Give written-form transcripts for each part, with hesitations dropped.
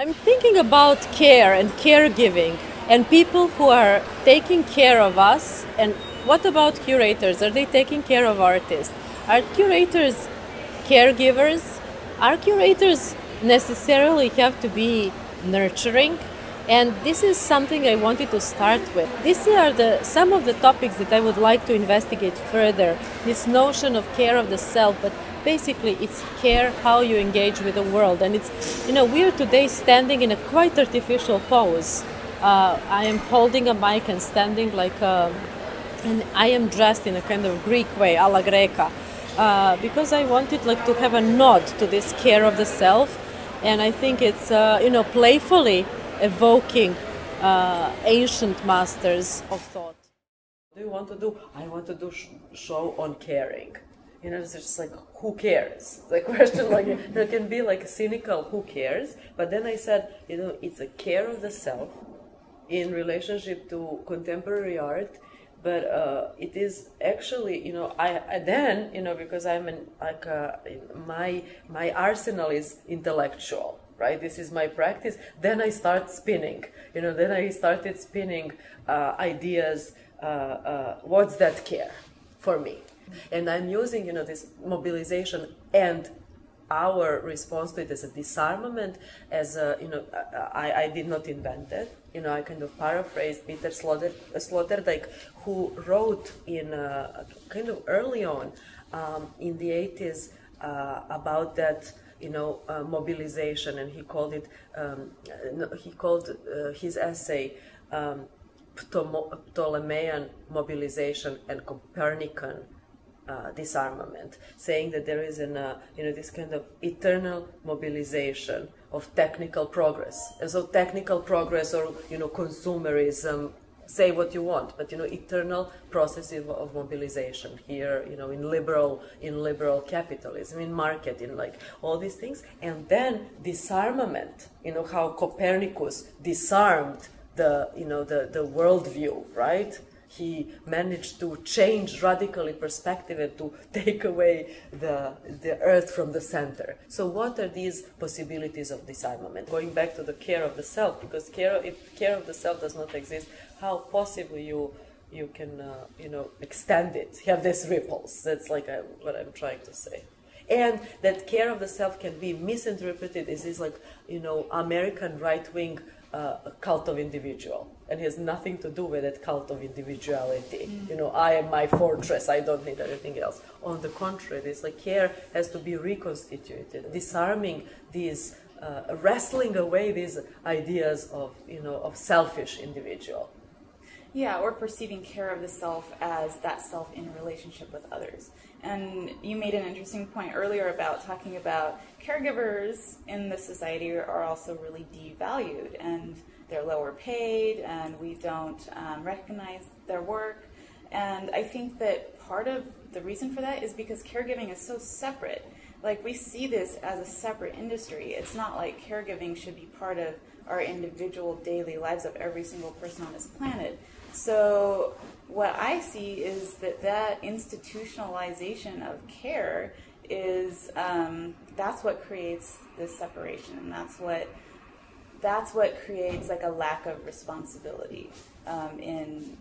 I'm thinking about care and caregiving and people who are taking care of us. And what about curators? Are they taking care of artists? Are curators caregivers? Are curators necessarily have to be nurturing? And this is something I wanted to start with. These are some of the topics that I would like to investigate further. This notion of care of the self, but basically it's care how you engage with the world. And it's, you know, we're today standing in a quite artificial pose. I am holding a mic and standing like and I am dressed in a kind of Greek way, a la Greca, because I wanted like to have a nod to this care of the self. And I think it's, you know, playfully evoking ancient masters of thought. Do you want to do? I want to do show on caring. You know, it's just like, who cares? The question, like, it can be like cynical, who cares? But then I said, you know, it's a care of the self in relationship to contemporary art. But it is actually, you know, I then, you know, because I'm an, like, my arsenal is intellectual. Right, this is my practice. Then I start spinning. You know, then I started spinning ideas. What's that care for me? And I'm using, you know, this mobilization and our response to it as a disarmament. As a, you know, I did not invent it. You know, I kind of paraphrased Peter Sloterdijk, who wrote in kind of early on in the 80s about that. You know, mobilization, and he called it. He called his essay Ptolemaean mobilization and Copernican disarmament, saying that there is an, you know, this kind of eternal mobilization of technical progress. And so, technical progress, or you know, consumerism. Say what you want, but you know, eternal process of mobilization here, you know, in liberal capitalism, in market, in like all these things, and then disarmament. You know how Copernicus disarmed the, you know, the worldview, right? He managed to change radically perspective and to take away the earth from the center. So, what are these possibilities of disarmament? Going back to the care of the self, because if care of the self does not exist, how possibly you can you know, extend it, have these ripples. That's like what I'm trying to say. And that care of the self can be misinterpreted as this, like, you know, American right-wing cult of individual, and has nothing to do with that cult of individuality. You know, I am my fortress, I don't need anything else. On the contrary, this like care has to be reconstituted, disarming these wrestling away these ideas of, you know, of selfish individual. Yeah, or perceiving care of the self as that self in relationship with others. And you made an interesting point earlier about talking about caregivers in this society are also really devalued, and they're lower paid, and we don't recognize their work. And I think that part of the reason for that is because caregiving is so separate. Like, we see this as a separate industry. It's not like caregiving should be part of our individual daily lives of every single person on this planet. So what I see is that institutionalization of care is that's what creates this separation, and that's what creates like a lack of responsibility in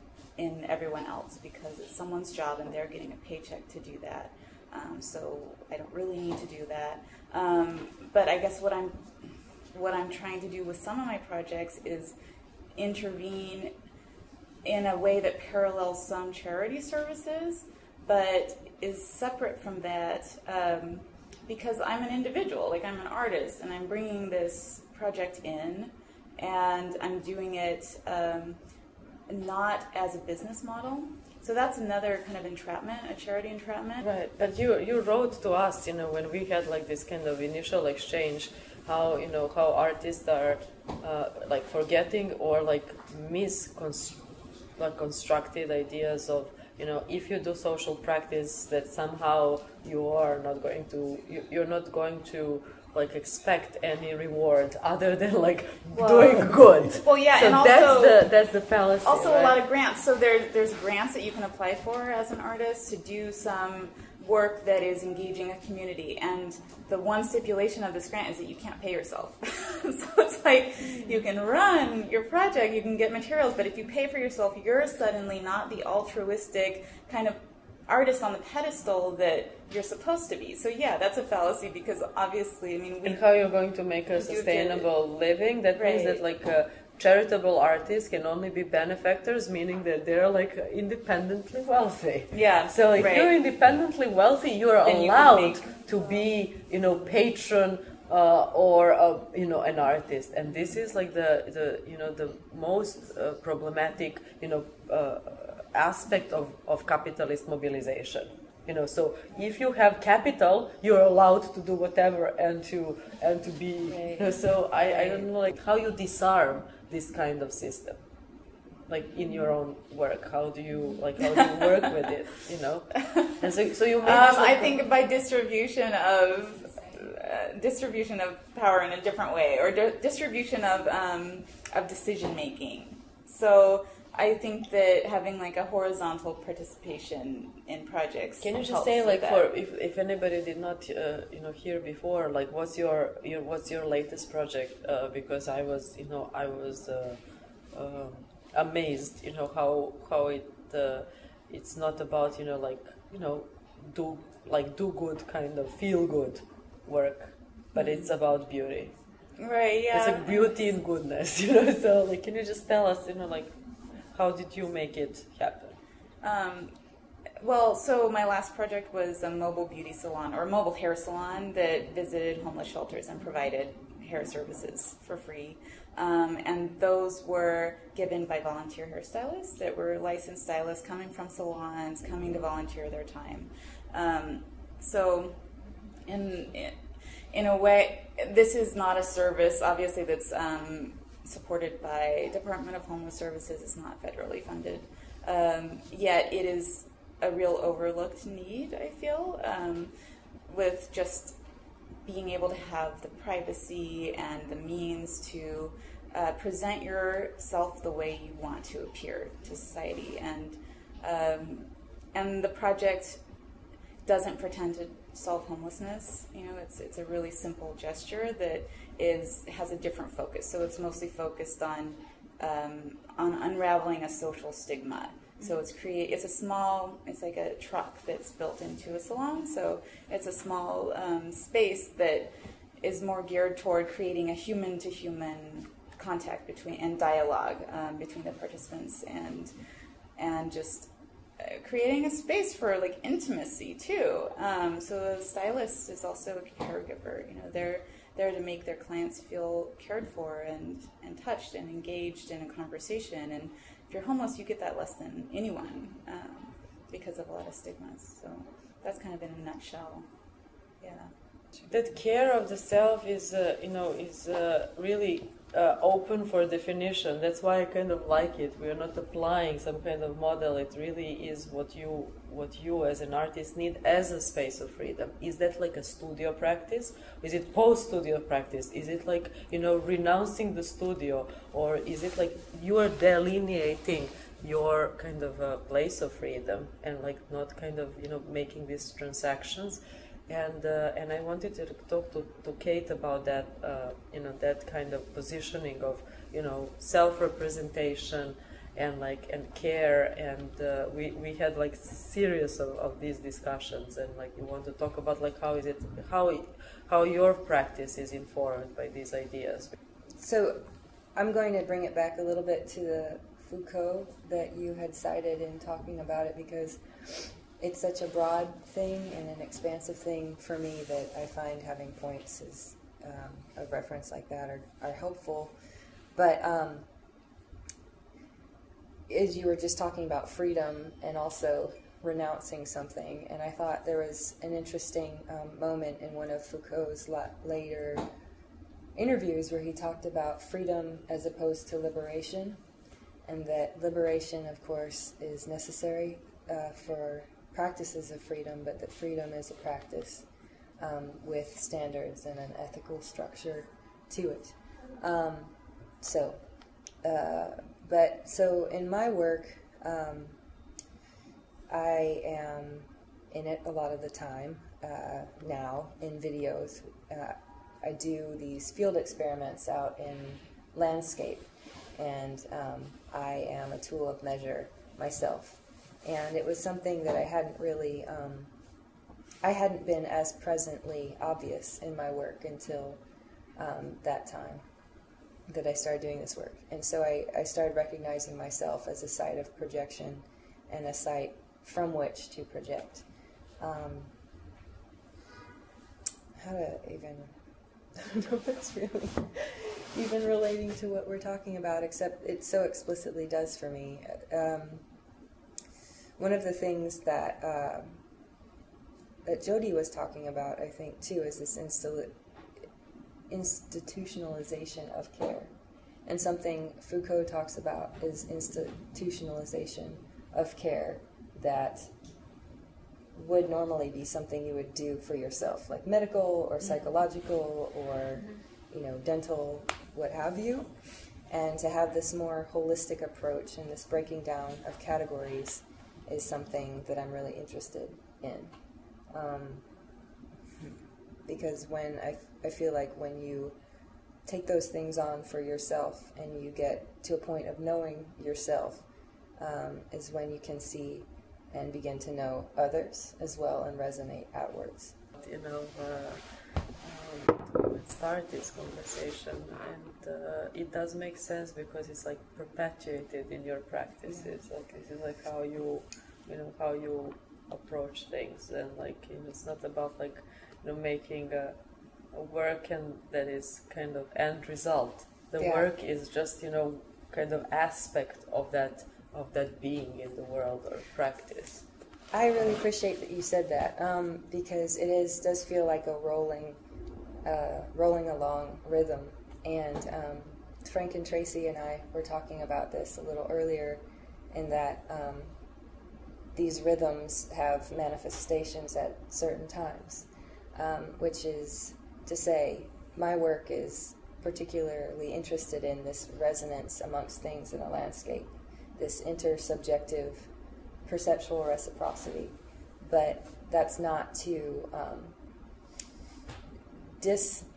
everyone else, because it's someone's job and they're getting a paycheck to do that. So I don't really need to do that. But I guess what I'm trying to do with some of my projects is intervene in a way that parallels some charity services, but is separate from that, because I'm an individual, like I'm an artist, and I'm bringing this project in, and I'm doing it not as a business model. So that's another kind of entrapment, a charity entrapment. Right, but you wrote to us, you know, when we had like this kind of initial exchange, how, you know, how artists are like forgetting or like misconstructed ideas of, you know, if you do social practice, that somehow you're not going to like expect any reward other than like doing good. Well, yeah, so and also that's the fallacy. Also, right? A lot of grants. So there's grants that you can apply for as an artist to do some work that is engaging a community. And the one stipulation of this grant is that you can't pay yourself. So it's like you can run your project, you can get materials, but if you pay for yourself, you're suddenly not the altruistic kind of artist on the pedestal that you're supposed to be. So yeah, that's a fallacy because obviously, I mean... And how you're going to make a sustainable living, that means that like charitable artists can only be benefactors, meaning that they're like independently wealthy. Yeah. So if you're independently wealthy, you're allowed to be, you know, patron or, you know, an artist. And this is like the you know, the most problematic, you know, aspect of capitalist mobilization. You know, so if you have capital, you're allowed to do whatever and to be. Right. You know, so I don't know, like how you disarm this kind of system, like in your own work. How do you work with it? You know, and so you. I think by distribution of power in a different way, or distribution of decision making. So. I think that having like a horizontal participation in projects. Can you just say like for if anybody did not you know hear before, like what's your latest project? Because I was amazed, you know, how it it's not about, you know, like, you know, do good kind of feel good work, but it's about beauty. Right. Yeah. It's like beauty and goodness, you know. So like, can you just tell us, you know, like. How did you make it happen? Well, so my last project was a mobile beauty salon, or a mobile hair salon, that visited homeless shelters and provided hair services for free. And those were given by volunteer hairstylists that were licensed stylists coming from salons, coming to volunteer their time. So in a way, this is not a service, obviously, that's... supported by Department of Homeless Services. It's not federally funded. Yet it is a real overlooked need, I feel, with just being able to have the privacy and the means to present yourself the way you want to appear to society. And the project doesn't pretend to solve homelessness. You know, it's a really simple gesture that has a different focus. So it's mostly focused on unraveling a social stigma. So it's like a truck that's built into a salon. So it's a small space that is more geared toward creating a human-to-human contact and dialogue between the participants and just creating a space for like intimacy too. So the stylist is also a caregiver. You know, they're to make their clients feel cared for and touched and engaged in a conversation. And if you're homeless, you get that less than anyone because of a lot of stigmas. So that's kind of in a nutshell. Yeah. That care of the self is, you know, really open for definition. That's why I kind of like it. We are not applying some kind of model. It really is what you as an artist need as a space of freedom. Is that like a studio practice? Is it post-studio practice? Is it like, you know, renouncing the studio, or is it like you are delineating your kind of a place of freedom and like not kind of, you know, making these transactions? And I wanted to talk to Kate about that, you know, that kind of positioning of, you know, self-representation and like and care, and we had like series of these discussions, and like you want to talk about like how your practice is informed by these ideas. So I'm going to bring it back a little bit to the Foucault that you had cited in talking about it, because it's such a broad thing and an expansive thing for me that I find having points as a reference like that are helpful. But as you were just talking about freedom and also renouncing something, and I thought there was an interesting moment in one of Foucault's later interviews where he talked about freedom as opposed to liberation, and that liberation, of course, is necessary for practices of freedom, but that freedom is a practice. with standards and an ethical structure to it. So in my work, I am in it a lot of the time now in videos. I do these field experiments out in landscape, and I am a tool of measure myself. And it was something that I hadn't really, I hadn't been as presently obvious in my work until that time that I started doing this work. And so I started recognizing myself as a site of projection and a site from which to project. How to even, I don't know if it's really even relating to what we're talking about, except it so explicitly does for me. One of the things that that Jody was talking about, I think, too, is this institutionalization of care. And something Foucault talks about is institutionalization of care that would normally be something you would do for yourself, like medical or psychological or, you know, dental, what have you. And to have this more holistic approach and this breaking down of categories is something that I'm really interested in. Because when I feel like when you take those things on for yourself and you get to a point of knowing yourself, is when you can see and begin to know others as well and resonate outwards. You know, let's start this conversation, and it does make sense because it's like perpetuated in your practices. Yeah. Like this is like how you approach things, and like it's not about like making a work and that is kind of end result. The yeah. work is just kind of aspect of that being in the world or practice. I really appreciate that you said that, because it does feel like a rolling along rhythm. And Frank and Tracy and I were talking about this a little earlier, in that these rhythms have manifestations at certain times, which is to say, my work is particularly interested in this resonance amongst things in a landscape, this intersubjective perceptual reciprocity. But that's not to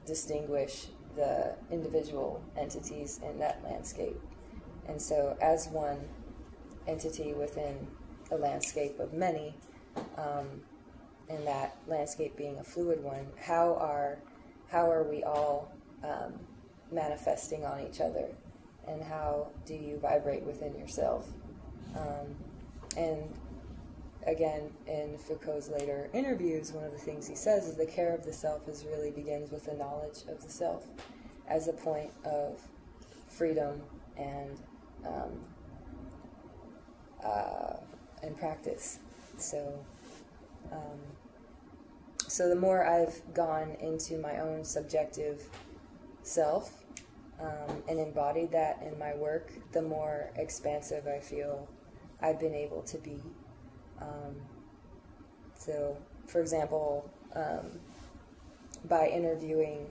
distinguish the individual entities in that landscape. And so as one entity within a landscape of many, and that landscape being a fluid one, how are we all manifesting on each other? And how do you vibrate within yourself? And again, in Foucault's later interviews, one of the things he says is the care of the self is really begins with the knowledge of the self as a point of freedom and practice. So, so the more I've gone into my own subjective self, and embodied that in my work, the more expansive I feel I've been able to be. So, for example, by interviewing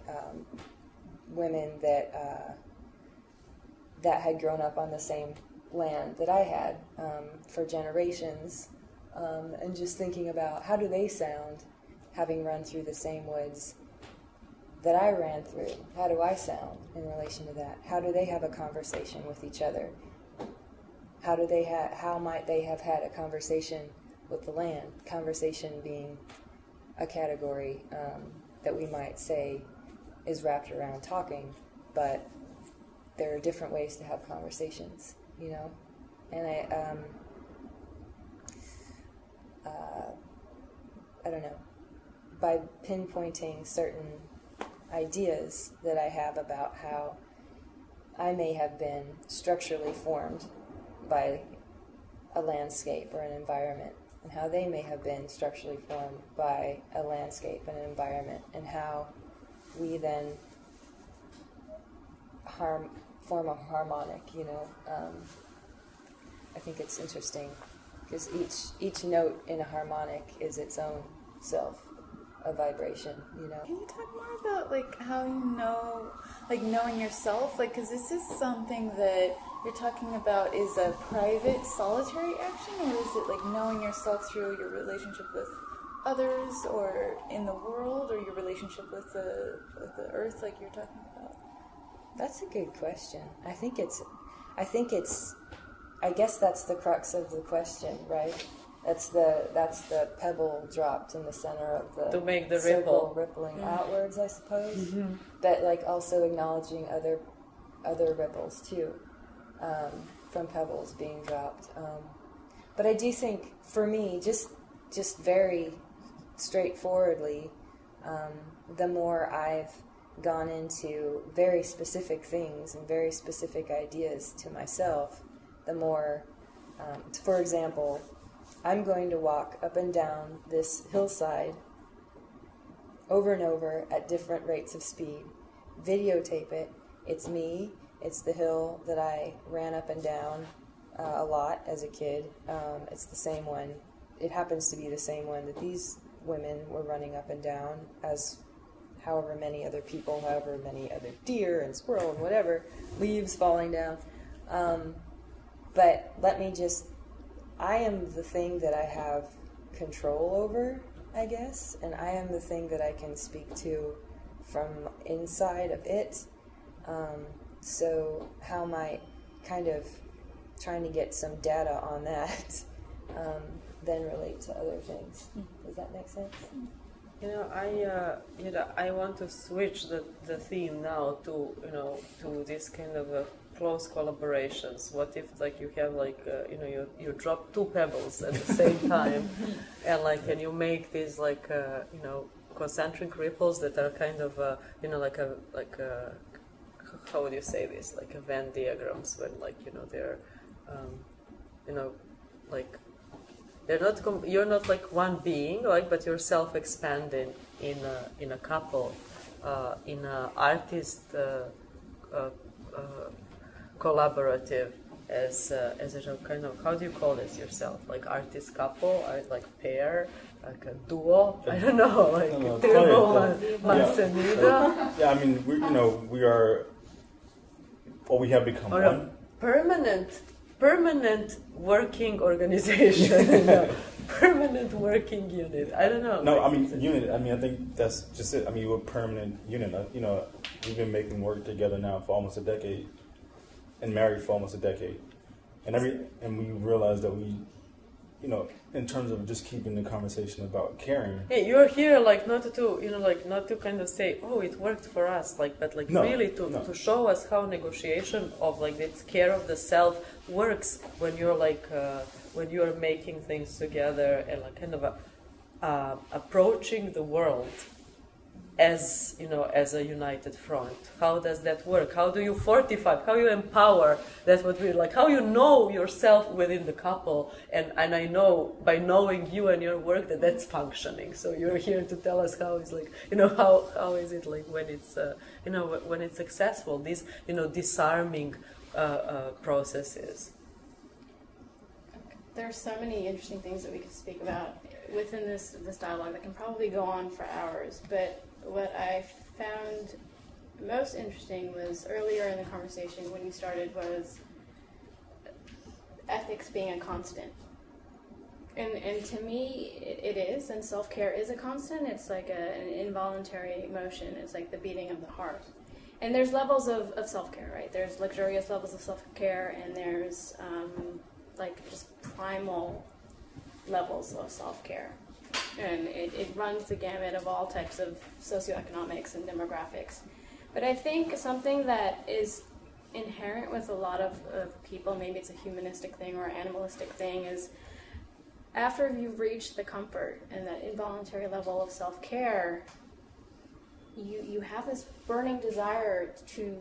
women that had grown up on the same land that I had for generations, and just thinking about how do they sound having run through the same woods that I ran through. How do I sound in relation to that? How do they have a conversation with each other? How might they have had a conversation with the land? Conversation being a category that we might say is wrapped around talking, but there are different ways to have conversations, And I don't know, by pinpointing certain ideas that I have about how I may have been structurally formed by a landscape or an environment, and how they may have been structurally formed by a landscape and an environment, and how we then form a harmonic, I think it's interesting, because each note in a harmonic is its own self, a vibration, you know. Can you talk more about like how you know, like knowing yourself, like, because this is something that you're talking about is a private, solitary action, or is it like knowing yourself through your relationship with others, or in the world, or your relationship with the earth, like you're talking about? That's a good question. I guess that's the crux of the question, right? That's the pebble dropped in the center of the to make the circle rippling mm-hmm. outwards, I suppose. Mm-hmm. But like also acknowledging other ripples too, from pebbles being dropped. But I do think, for me, just very straightforwardly, the more I've gone into very specific things and very specific ideas to myself, the more, for example, I'm going to walk up and down this hillside over and over at different rates of speed, videotape it. It's me. It's the hill that I ran up and down a lot as a kid. It's the same one. It happens to be the same one that these women were running up and down, as however many other people, however many other deer and squirrel and whatever, leaves falling down. But let me just... I am the thing that I have control over, I guess, and I am the thing that I can speak to from inside of it. So how am I kind of trying to get some data on that, then relate to other things? Does that make sense? You know, I want to switch the theme now to, you know, to this kind of a close collaborations. What if, like, you have, like, you know, you drop two pebbles at the same time, and like, and you make these, like, you know, concentric ripples that are kind of, you know, like a, how would you say this? Like a Venn diagrams, when, like, you know, they're, you know, like, they're not you're not like one being, like, but you're self-expanding in a couple, in a artist. Collaborative as a kind of, how do you call this yourself? Like artist couple, or like pair, like a duo? I don't know, like Manzanita. Yeah, I mean, we are, or we have become or one. Permanent working organization, you know, permanent working unit. I don't know. No, like, I mean, unit, I mean, I think that's just it. I mean, we're a permanent unit. You know, we've been making work together now for almost a decade. And married for almost a decade, and we realized that we, you know, in terms of just keeping the conversation about caring. Yeah, you're here like not to kind of say, oh, it worked for us, like, but like no, really to show us how negotiation of like this care of the self works when you're like when you're making things together and like kind of approaching the world. As you know, as a united front, how does that work? How do you fortify? How you empower? That's what we like. How you know yourself within the couple, and I know by knowing you and your work that that's functioning. So you're here to tell us how it's like, you know, how is it like when it's you know, when it's successful? These, you know, disarming processes. There are so many interesting things that we could speak about within this dialogue that can probably go on for hours, but what I found most interesting was earlier in the conversation when you started was ethics being a constant. And to me, it is, and self-care is a constant. It's like an involuntary motion. It's like the beating of the heart. And there's levels of self-care, right? There's luxurious levels of self-care, and there's like just primal levels of self-care. And it runs the gamut of all types of socioeconomics and demographics. But I think something that is inherent with a lot of people, maybe it's a humanistic thing or animalistic thing, is after you've reached the comfort and that involuntary level of self-care, you have this burning desire to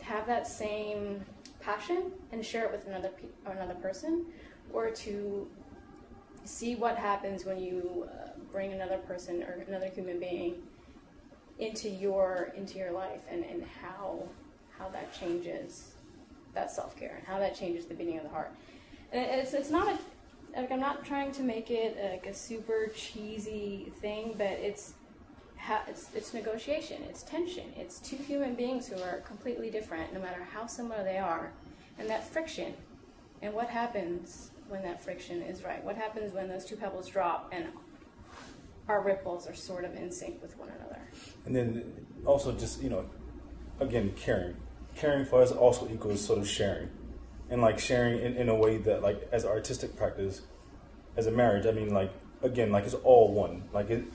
have that same passion and share it with another person, or to see what happens when you bring another person or another human being into your life, and how that changes that self-care and how that changes the beating of the heart. And it's not a like, I'm not trying to make it like a super cheesy thing, but it's negotiation, it's tension, it's two human beings who are completely different no matter how similar they are, and that friction, and what happens when that friction is right, what happens when those two pebbles drop and our ripples are sort of in sync with one another. And then also just, you know, again, caring. Caring for us also equals sort of sharing. And like sharing in a way that, like, as artistic practice, as a marriage, I mean, like, again, like, it's all one. Like, and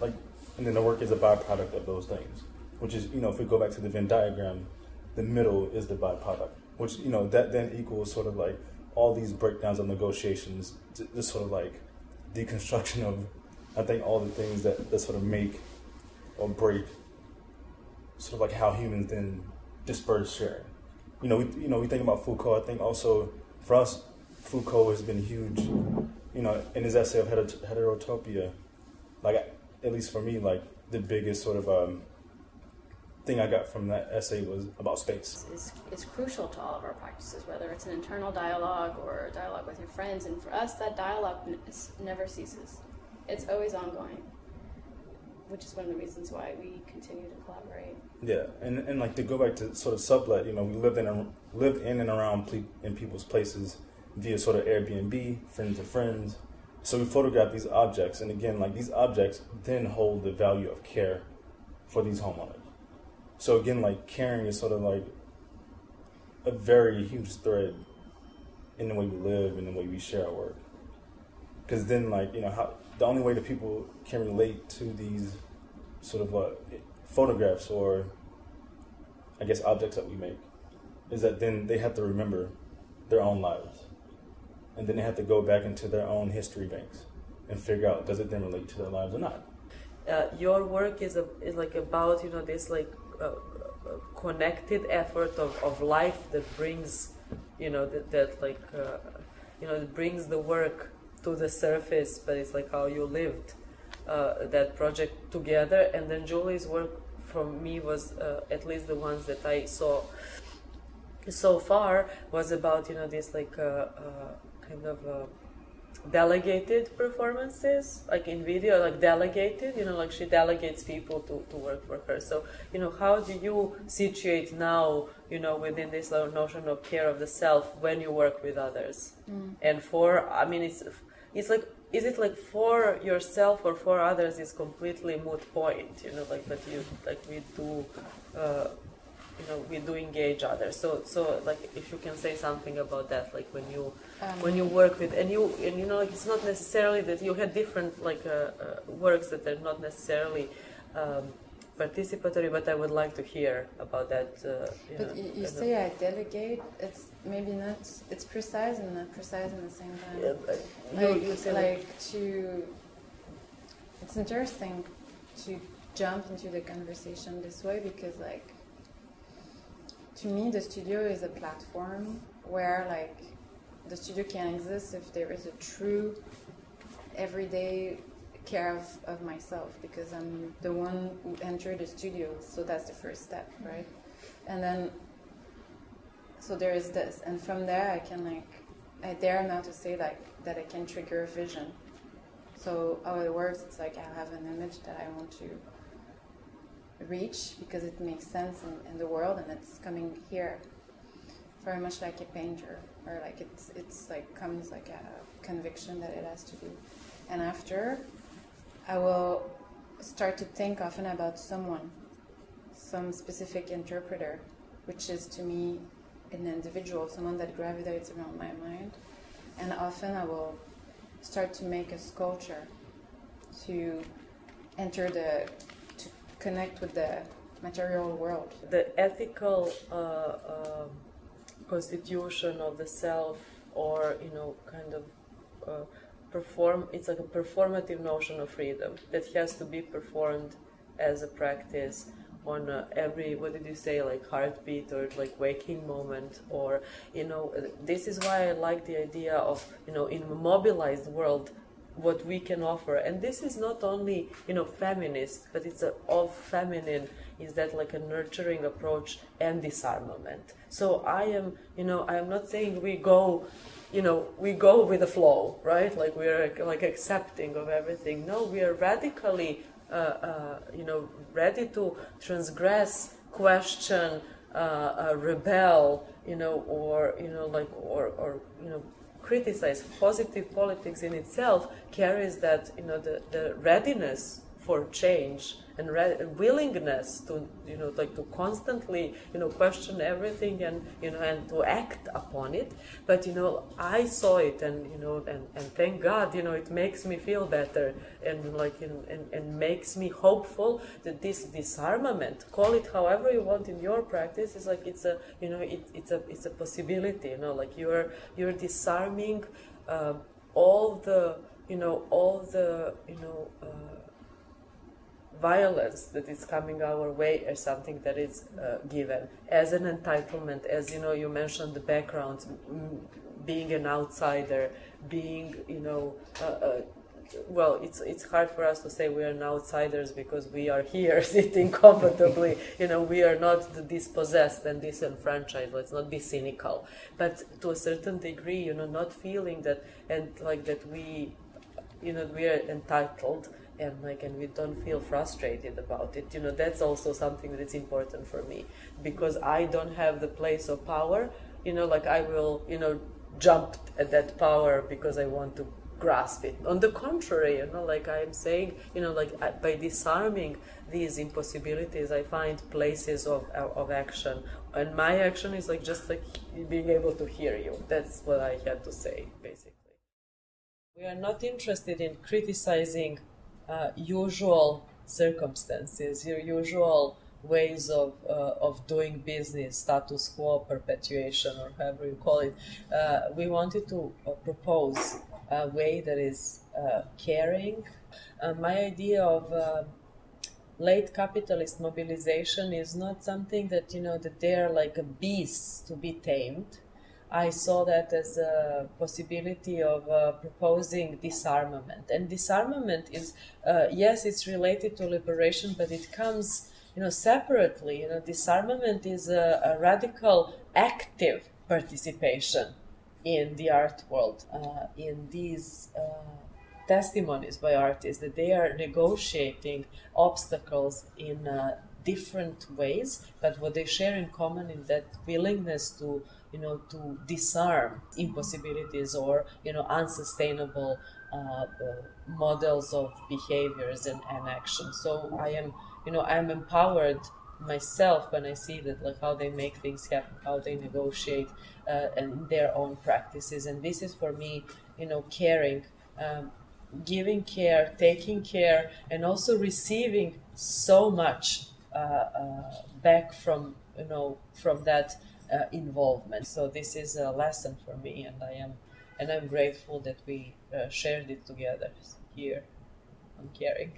then the work is a byproduct of those things, which is, you know, if we go back to the Venn diagram, the middle is the byproduct, which, you know, that then equals sort of like all these breakdowns of negotiations, this sort of like deconstruction of, I think, all the things that sort of make or break sort of like how humans then disperse sharing. You know, we think about Foucault. I think also for us, Foucault has been huge, you know, in his essay of Heterotopia, like, at least for me, like, the biggest sort of thing I got from that essay was about space. It's crucial to all of our practices, whether it's an internal dialogue or a dialogue with your friends. And for us, that dialogue never ceases. It's always ongoing, which is one of the reasons why we continue to collaborate. Yeah, and like, to go back to sort of sublet, you know, we lived in and around in people's places via sort of Airbnb, friends to friends. So we photograph these objects, and again, like, these objects then hold the value of care for these homeowners. So again, like, caring is sort of like a very huge thread in the way we live and the way we share our work. Because then, like, you know, the only way that people can relate to these sort of photographs, or I guess objects that we make, is that then they have to remember their own lives. And then they have to go back into their own history banks and figure out, does it then relate to their lives or not? Your work is like about, you know, this like connected effort of life that brings, you know, that like, you know, it brings the work to the surface, but it's like how you lived that project together. And then Julie's work from me was, at least the ones that I saw so far, was about, you know, this like kind of delegated performances, like in video, like delegated, you know, like she delegates people to work for her. So, you know, how do you situate now, you know, within this notion of care of the self when you work with others? Mm. And for, I mean, it's like, is it like for yourself or for others is completely moot point, you know, like, but you, like, we do, you know, we do engage others. So like, if you can say something about that, like when you work with, and you know, like, it's not necessarily that you had different like works that are not necessarily participatory, but I would like to hear about that. You say I delegate. It's maybe not. It's precise and not precise in the same time. Yeah, but like, you can, like, to. It's interesting to jump into the conversation this way, because, like, to me, the studio is a platform where, like, the studio can exist if there is a true everyday care of myself, because I'm the one who entered the studio, so that's the first step, right? And then, so there is this, and from there I can, like, I dare now to say, like, that I can trigger a vision. So how it works, it's like I have an image that I want to reach because it makes sense in the world, and it's coming here, very much like a painter, or like it's like comes like a conviction that it has to be. And after, I will start to think often about someone, some specific interpreter, which is to me an individual, someone that gravitates around my mind. And often I will start to make a sculpture to enter the connect with the material world. The ethical constitution of the self, or, you know, kind of it's like a performative notion of freedom that has to be performed as a practice on every, what did you say, like heartbeat or like waking moment, or, you know, this is why I like the idea of, you know, in a mobilized world, what we can offer. And this is not only, you know, feminist, but it's all feminine. Is that like a nurturing approach and disarmament? So I am, you know, I am not saying we go, you know, we go with the flow, right? Like we are like accepting of everything. No, we are radically, you know, ready to transgress, question, rebel, you know, or you know, like or you know, criticize. Positive politics in itself carries that, you know, the readiness for change and willingness to, you know, like to constantly, you know, question everything and, you know, and to act upon it. But, you know, I saw it and, you know, and thank God, you know, it makes me feel better and like, and makes me hopeful that this disarmament, call it however you want in your practice, is like, it's a, you know, it's a possibility, you know, like you're disarming all the violence that is coming our way as something that is given as an entitlement, as you know, you mentioned the backgrounds, being an outsider, being, you know, well, it's hard for us to say we are outsiders because we are here sitting comfortably. You know, we are not dispossessed and disenfranchised. Let's not be cynical, but to a certain degree, you know, not feeling that and like that we, you know, we are entitled. And like, and we don't feel frustrated about it. You know, that's also something that's important for me, because I don't have the place of power. You know, like I will, you know, jump at that power because I want to grasp it. On the contrary, you know, like I am saying, you know, like by disarming these impossibilities, I find places of action. And my action is like just like being able to hear you. That's what I had to say, basically. We are not interested in criticizing usual circumstances, your usual ways of doing business, status quo, perpetuation, or however you call it. We wanted to propose a way that is caring. My idea of late capitalist mobilization is not something that, you know, that they're like a beast to be tamed. I saw that as a possibility of proposing disarmament. And disarmament is, yes, it's related to liberation, but it comes, you know, separately. You know, disarmament is a radical, active participation in the art world, in these testimonies by artists, that they are negotiating obstacles in different ways, but what they share in common is that willingness to, you know, to disarm impossibilities or, you know, unsustainable models of behaviors and action. So I am, you know, I am empowered myself when I see that, like how they make things happen, how they negotiate and their own practices. And this is for me, you know, caring, giving care, taking care, and also receiving so much back from, you know, from that involvement. So this is a lesson for me, and I'm grateful that we shared it together here on Caring.